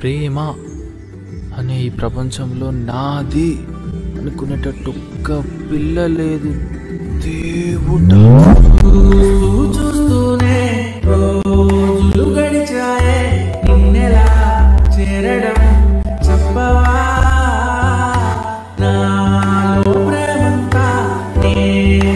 ప్రేమ అనే ఈ ప్రపంచంలో నాది అనుకునేటట్టు ఒక్క పిల్ల లేదు దేవుడా. చూస్తూనే రోజులు గడిచాయే నిన్నెలా చేరడం చెప్పవా నాలో ప్రేమంతా నే